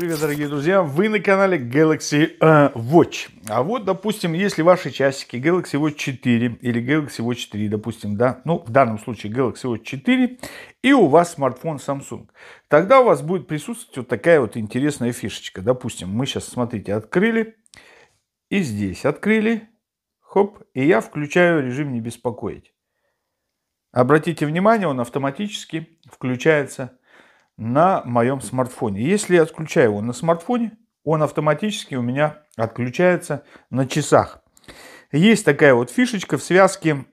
Привет, дорогие друзья! Вы на канале Galaxy Watch. А вот, допустим, если ваши часики Galaxy Watch 4 или Galaxy Watch 3, допустим, да, ну, в данном случае Galaxy Watch 4, и у вас смартфон Samsung, тогда у вас будет присутствовать вот такая вот интересная фишечка. Допустим, мы сейчас, смотрите, открыли, и здесь открыли, хоп, и я включаю режим «Не беспокоить». Обратите внимание, он автоматически включается на моем смартфоне. Если я отключаю его на смартфоне, он автоматически у меня отключается на часах. Есть такая вот фишечка в связке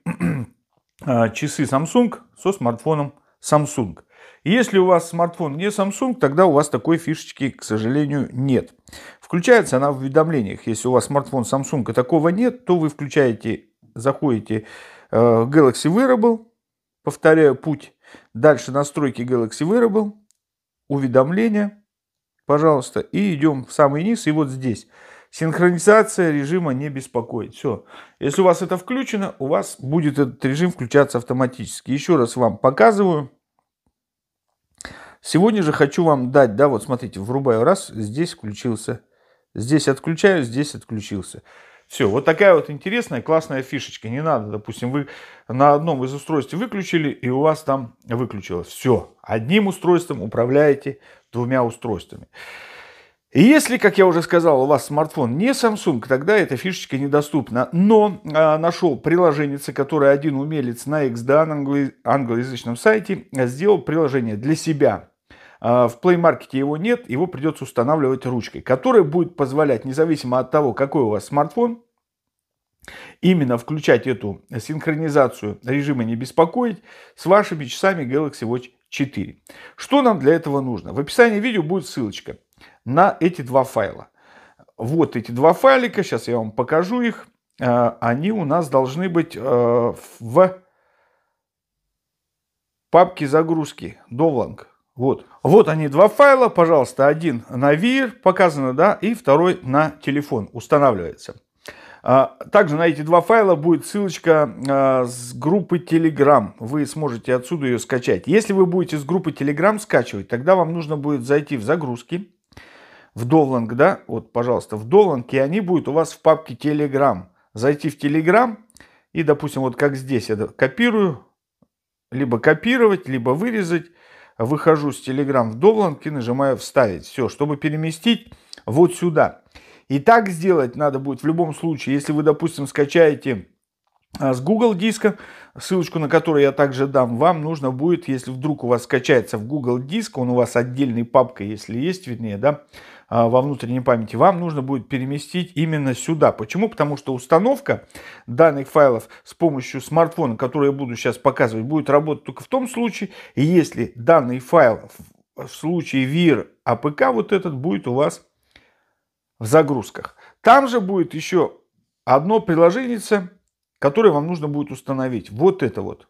часы Samsung со смартфоном Samsung. Если у вас смартфон не Samsung, тогда у вас такой фишечки, к сожалению, нет. Включается она в уведомлениях. Если у вас смартфон Samsung и такого нет, то вы включаете, заходите в Galaxy Wearable, повторяю путь, дальше настройки Galaxy Wearable, уведомления, пожалуйста, и идем в самый низ, и вот здесь синхронизация режима «Не беспокоить». Все. Если у вас это включено, у вас будет этот режим включаться автоматически. Еще раз вам показываю. Сегодня же хочу вам дать, да, вот смотрите, врубаю раз, здесь включился, здесь отключаю, здесь отключился. Все, вот такая вот интересная, классная фишечка. Не надо, допустим, вы на одном из устройств выключили, и у вас там выключилось. Все, одним устройством управляете двумя устройствами. И если, как я уже сказал, у вас смартфон не Samsung, тогда эта фишечка недоступна. Но нашел приложение, которое один умелец на XDA, на англоязычном сайте, сделал приложение для себя. В Play Market его нет, его придется устанавливать ручкой, которая будет позволять, независимо от того, какой у вас смартфон, именно включать эту синхронизацию режима «Не беспокоить» с вашими часами Galaxy Watch 4. Что нам для этого нужно? В описании видео будет ссылочка на эти два файла. Вот эти два файлика, сейчас я вам покажу их. Они у нас должны быть в папке загрузки «Довланг». Вот они, два файла, пожалуйста, один на VR, показано, да, и второй на телефон, устанавливается. Также на эти два файла будет ссылочка с группы Telegram, вы сможете отсюда ее скачать. Если вы будете с группы Telegram скачивать, тогда вам нужно будет зайти в загрузки, в Довланг, да, вот, пожалуйста, в Довланг, и они будут у вас в папке Telegram. Зайти в Telegram и, допустим, вот как здесь, я копирую, либо копировать, либо вырезать. Выхожу с Telegram в Довланг и нажимаю «Вставить». Все, чтобы переместить вот сюда. И так сделать надо будет в любом случае, если вы, допустим, скачаете с Google диска, ссылочку на которую я также дам, вам нужно будет, если вдруг у вас скачается в Google диск, он у вас отдельной папкой, если есть, виднее, да, во внутренней памяти, вам нужно будет переместить именно сюда. Почему? Потому что установка данных файлов с помощью смартфона, который я буду сейчас показывать, будет работать только в том случае, если данный файл в случае VR-APK вот этот будет у вас в загрузках. Там же будет еще одно приложение, которое вам нужно будет установить. Вот это вот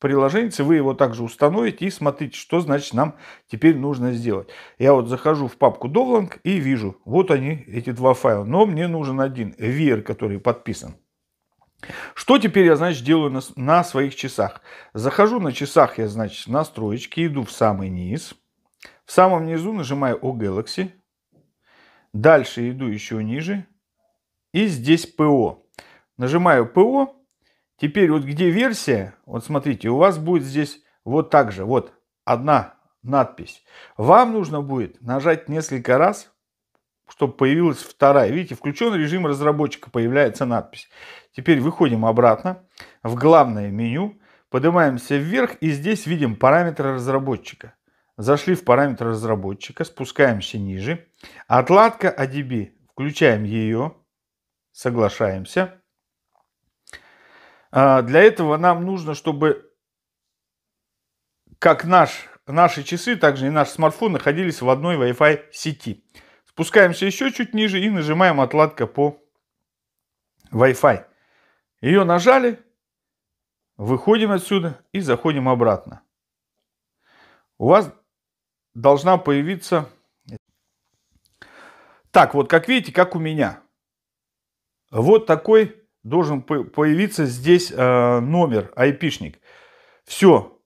приложение, вы его также установите и смотрите, что значит нам теперь нужно сделать. Я вот захожу в папку Довланг и вижу, вот они, эти два файла. Но мне нужен один, VR, который подписан. Что теперь я, значит, делаю на своих часах? Захожу на часах, я, значит, в настройки, иду в самый низ. В самом низу нажимаю «О Galaxy». Дальше иду еще ниже. И здесь «ПО». Нажимаю «ПО». Теперь вот где версия, вот смотрите, у вас будет здесь вот так же, вот одна надпись. Вам нужно будет нажать несколько раз, чтобы появилась вторая. Видите, включен режим разработчика, появляется надпись. Теперь выходим обратно в главное меню, поднимаемся вверх и здесь видим параметры разработчика. Зашли в параметры разработчика, спускаемся ниже. Отладка ADB, включаем ее, соглашаемся. Для этого нам нужно, чтобы как наши часы, также и наш смартфон находились в одной Wi-Fi сети. Спускаемся еще чуть ниже и нажимаем «Отладка по Wi-Fi». Ее нажали, выходим отсюда и заходим обратно. У вас должна появиться... Так, вот как видите, как у меня. Вот такой... Должен появиться здесь номер, айпишник. Все,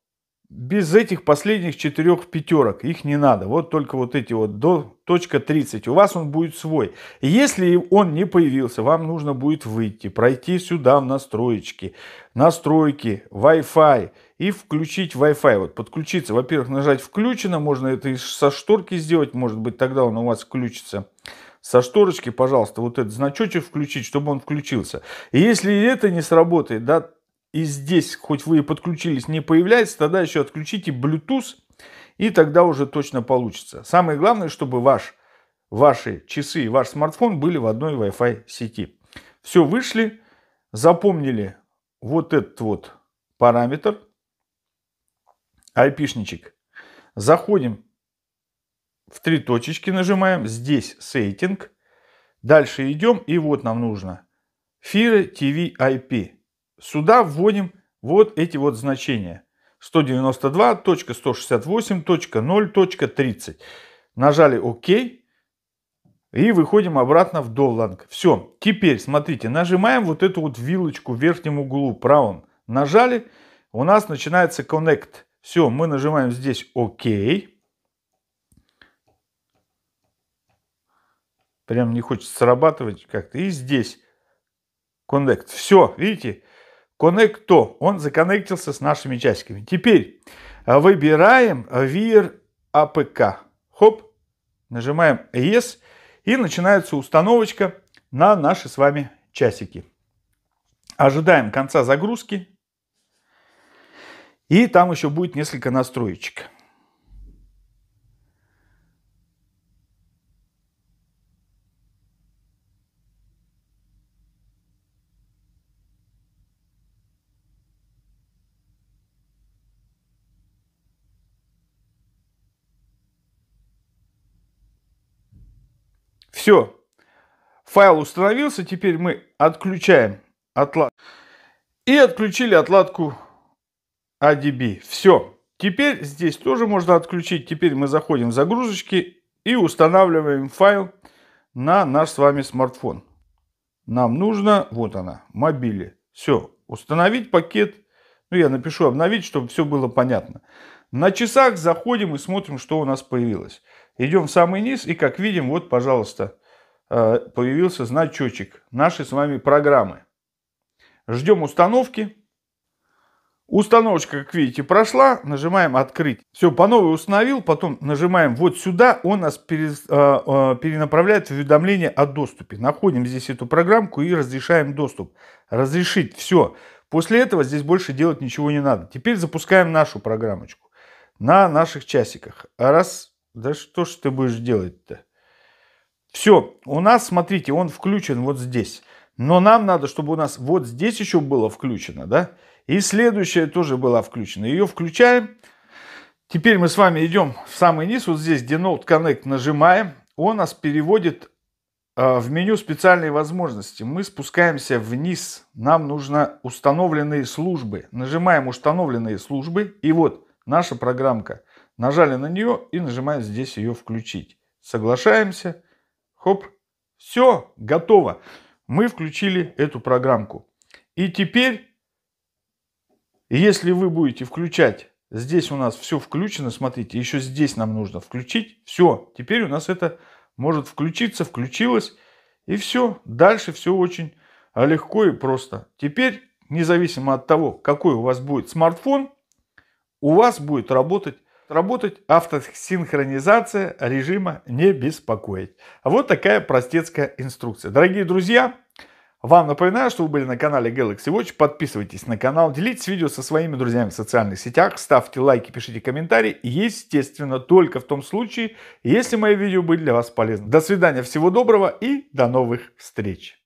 без этих последних четырех пятерок, их не надо. Вот только вот эти вот до .30. У вас он будет свой. Если он не появился, вам нужно будет выйти, пройти сюда в настройки, Wi-Fi и включить Wi-Fi. Вот подключиться. Во-первых, нажать «Включено». Можно это и со шторки сделать. Может быть, тогда он у вас включится. Со шторочки, пожалуйста, вот этот значочек включить, чтобы он включился. И если это не сработает, да, и здесь, хоть вы и подключились, не появляется, тогда еще отключите Bluetooth, и тогда уже точно получится. Самое главное, чтобы ваши часы и ваш смартфон были в одной Wi-Fi сети. Все, вышли, запомнили вот этот вот параметр, айпишничек. Заходим в три точечки, нажимаем, здесь сеттинг. Дальше идем, и вот нам нужно FIRE TV IP. Сюда вводим вот эти вот значения. 192.168.0.30. Нажали ОК. И выходим обратно в Довланг. Все. Теперь, смотрите, нажимаем вот эту вот вилочку в верхнем углу правом. Нажали. У нас начинается Connect. Все. Мы нажимаем здесь ОК. Прям не хочется срабатывать как-то. И здесь Connect. Все. Видите? Connect, он законнектился с нашими часиками. Теперь выбираем VR-APK. Хоп, нажимаем Yes, и начинается установочка на наши с вами часики. Ожидаем конца загрузки. И там еще будет несколько настроечек. Все, файл установился, теперь мы отключаем отладку и отключили отладку ADB. Все, теперь здесь тоже можно отключить. Теперь мы заходим в загрузочки и устанавливаем файл на наш с вами смартфон. Нам нужно, вот она, мобили. Все, установить пакет. Ну, я напишу обновить, чтобы все было понятно. На часах заходим и смотрим, что у нас появилось. Идем в самый низ, и как видим, вот, пожалуйста, появился значочек нашей с вами программы. Ждем установки. Установочка, как видите, прошла. Нажимаем «Открыть». Все, по новой установил, потом нажимаем вот сюда. Он нас перенаправляет в уведомление о доступе. Находим здесь эту программку и разрешаем доступ. Разрешить. Все. После этого здесь больше делать ничего не надо. Теперь запускаем нашу программочку на наших часиках. Раз... Да что ж ты будешь делать-то? Все, у нас, смотрите, он включен вот здесь. Но нам надо, чтобы у нас вот здесь еще было включено, да? И следующая тоже была включена. Ее включаем. Теперь мы с вами идем в самый низ, вот здесь, где Note Connect, нажимаем. Он нас переводит в меню специальные возможности. Мы спускаемся вниз. Нам нужно установленные службы. Нажимаем установленные службы. И вот наша программка. Нажали на нее и нажимаем здесь ее включить. Соглашаемся. Хоп. Все, готово. Мы включили эту программку. И теперь, если вы будете включать, здесь у нас все включено, смотрите, еще здесь нам нужно включить. Все, теперь у нас это может включиться, включилось. И все, дальше все очень легко и просто. Теперь, независимо от того, какой у вас будет смартфон, у вас будет работать автосинхронизация режима «Не беспокоить». Вот такая простецкая инструкция. Дорогие друзья, вам напоминаю, что вы были на канале Galaxy Watch. Подписывайтесь на канал, делитесь видео со своими друзьями в социальных сетях, ставьте лайки, пишите комментарии. Естественно, только в том случае, если мои видео были для вас полезны. До свидания, всего доброго и до новых встреч!